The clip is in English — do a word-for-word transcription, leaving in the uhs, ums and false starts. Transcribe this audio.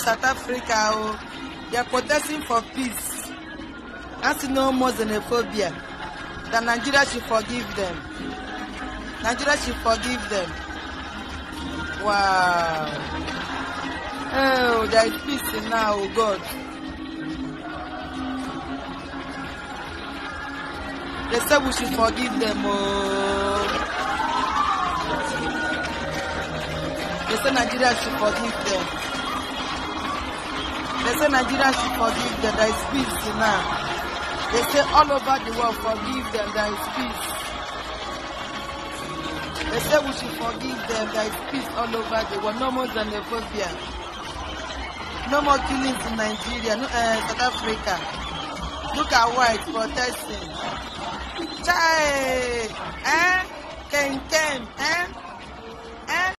South Africa, they are protesting for peace. That's no more xenophobia. That Nigeria should forgive them. Nigeria should forgive them. Wow. Oh, there is peace now, oh God. They said we should forgive them, oh. They said Nigeria should forgive them. They said Nigeria should forgive them. There is peace now. They say all over the world, forgive them, there is peace. They say we should forgive them, there is peace all over the world. No more xenophobia. No more killings in Nigeria, no, uh, South Africa. Look at white protesting. Chai! Eh? Ken Ken! Eh?